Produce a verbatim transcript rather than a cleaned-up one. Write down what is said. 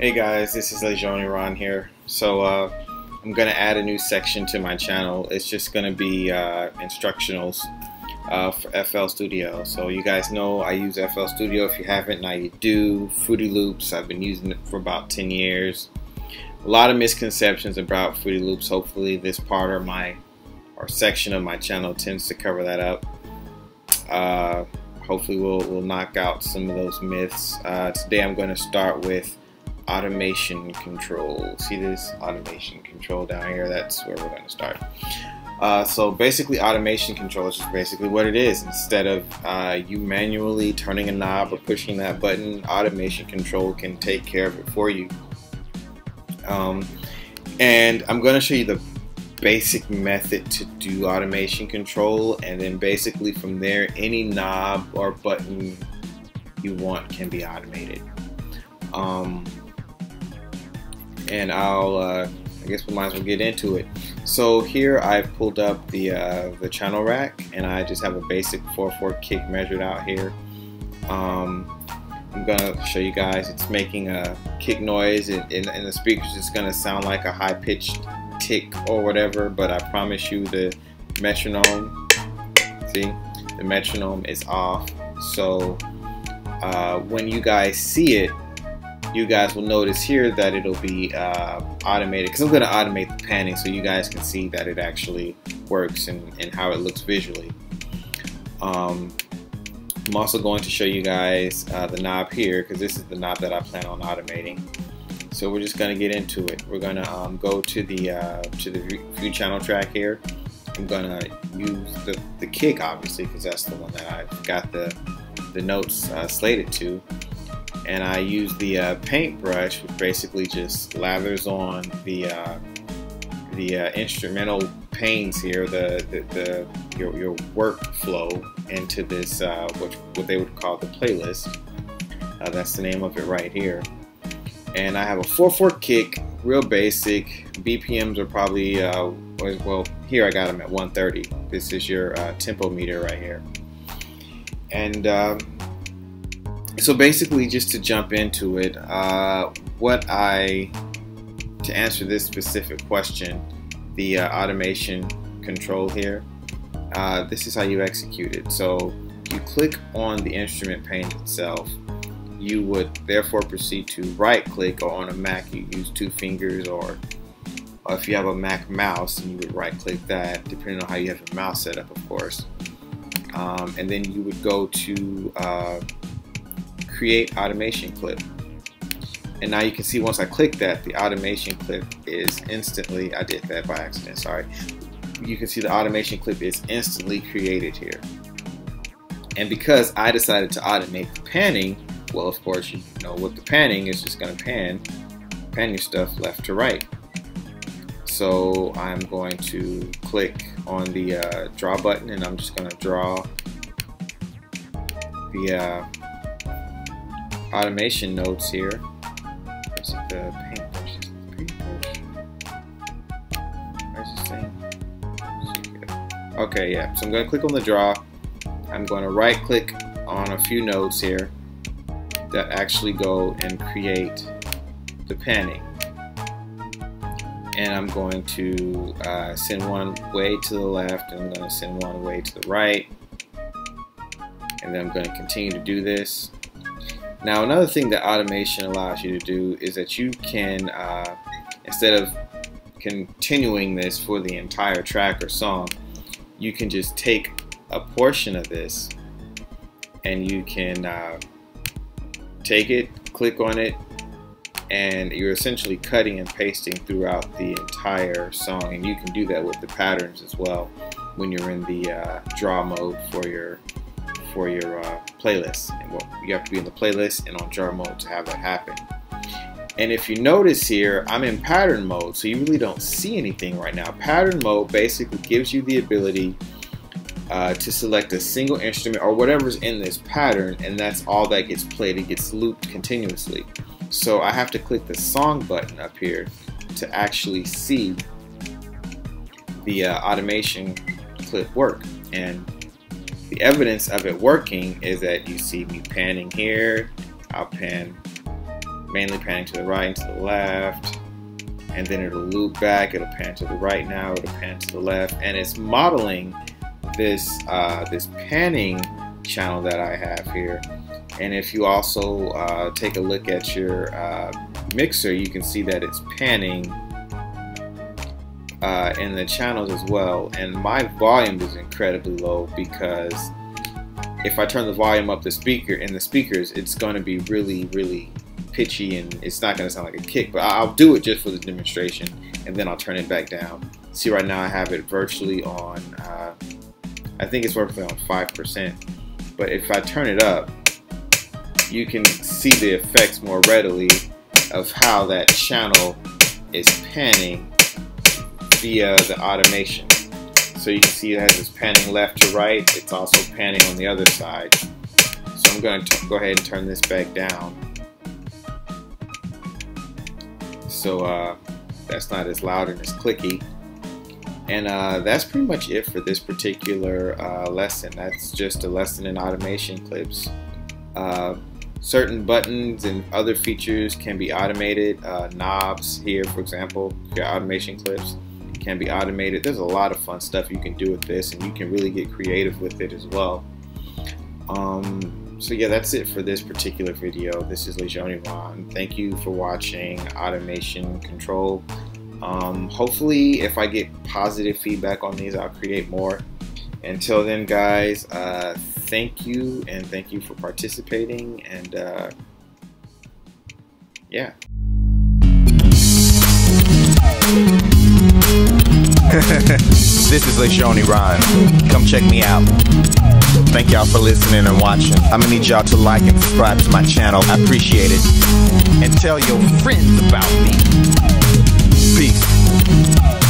Hey guys, this is LeJoni Ryan here. So uh, I'm gonna add a new section to my channel. It's just gonna be uh, instructionals uh, for F L Studio. So you guys know I use F L Studio. If you haven't, now you do. Fruity Loops, I've been using it for about ten years. A lot of misconceptions about Fruity Loops. Hopefully this part of my or section of my channel tends to cover that up. Uh, hopefully we'll, we'll knock out some of those myths. Uh, today I'm gonna start with automation control. See this automation control down here? That's where we're going to start. Uh, so basically automation control is just basically what it is. Instead of uh, you manually turning a knob or pushing that button, automation control can take care of it for you. Um, and I'm going to show you the basic method to do automation control, and then basically from there any knob or button you want can be automated. Um, And I'll, uh, I guess we might as well get into it. So here I've pulled up the uh, the channel rack, and I just have a basic four four kick measured out here. Um, I'm gonna show you guys. It's making a kick noise, and, and, and the speakers it's gonna sound like a high pitched tick or whatever. But I promise you, the metronome. See, the metronome is off. So uh, when you guys see it, you guys will notice here that it'll be uh, automated, because I'm going to automate the panning so you guys can see that it actually works and, and how it looks visually. Um, I'm also going to show you guys uh, the knob here, because this is the knob that I plan on automating. So we're just going to get into it. We're going to um, go to the uh, to the view channel track here. I'm going to use the, the kick, obviously, because that's the one that I've got the, the notes uh, slated to. And I use the uh, paintbrush, which basically just lathers on the uh, the uh, instrumental panes here, the, the, the your, your workflow into this uh, what, what they would call the playlist. Uh, that's the name of it right here. And I have a four four kick, real basic. B P Ms are probably uh, well here I got them at one thirty. This is your uh, tempo meter right here, and. Uh, So basically, just to jump into it, uh, what I, to answer this specific question, the uh, automation control here, uh, this is how you execute it. So you click on the instrument pane itself. You would therefore proceed to right click, or on a Mac you use two fingers, or, or if you have a Mac mouse, and you would right click that, depending on how you have your mouse set up, of course. Um, and then you would go to uh, create automation clip, and now you can see once I click that, the automation clip is instantly, I did that by accident, sorry, you can see the automation clip is instantly created here. And because I decided to automate the panning, well, of course, you know what the panning is, just going to pan pan your stuff left to right. So I'm going to click on the uh, draw button, and I'm just going to draw the uh, automation notes here. Where's the paintbrush? Is the paintbrush? Where's this thing? Okay, yeah. So I'm going to click on the draw. I'm going to right click on a few notes here that actually go and create the panning. And I'm going to uh, send one way to the left, and I'm going to send one way to the right. And then I'm going to continue to do this. Now, another thing that automation allows you to do is that you can, uh, instead of continuing this for the entire track or song, you can just take a portion of this, and you can uh, take it, click on it, and you're essentially cutting and pasting throughout the entire song. And you can do that with the patterns as well when you're in the uh, draw mode for your for your uh, playlist. And well, you have to be in the playlist and on draw mode to have that happen. And if you notice here, I'm in pattern mode, so you really don't see anything right now. Pattern mode basically gives you the ability uh, to select a single instrument or whatever's in this pattern, and that's all that gets played. It gets looped continuously. So I have to click the song button up here to actually see the uh, automation clip work. And the evidence of it working is that you see me panning here. I'll pan mainly panning to the right and to the left, and then it'll loop back, it'll pan to the right now, it'll pan to the left, and it's modeling this uh, this panning channel that I have here. And if you also uh, take a look at your uh, mixer, you can see that it's panning uh, in the channels as well. And my volume is incredibly low, because if I turn the volume up the speaker in the speakers, it's going to be really, really pitchy, and it's not going to sound like a kick. But I'll do it just for the demonstration, and then I'll turn it back down. See, right now I have it virtually on, uh, I think it's virtually on five percent. But if I turn it up, you can see the effects more readily of how that channel is panning via the automation. So you can see it has this panning left to right. It's also panning on the other side. So I'm going to go ahead and turn this back down. So uh, that's not as loud and as clicky. And uh, that's pretty much it for this particular uh, lesson. That's just a lesson in automation clips. Uh, certain buttons and other features can be automated. Uh, knobs here, for example, your automation clips can be automated. There's a lot of fun stuff you can do with this, and you can really get creative with it as well. Um, so yeah, that's it for this particular video. This is LeJoni Vaughn. Thank you for watching Automation Control. Um, hopefully, if I get positive feedback on these, I'll create more. Until then, guys, uh, thank you, and thank you for participating, and uh, yeah. This is LaShawne Ryan. Come check me out. Thank y'all for listening and watching. I'm gonna need y'all to like and subscribe to my channel. I appreciate it. And tell your friends about me. Peace.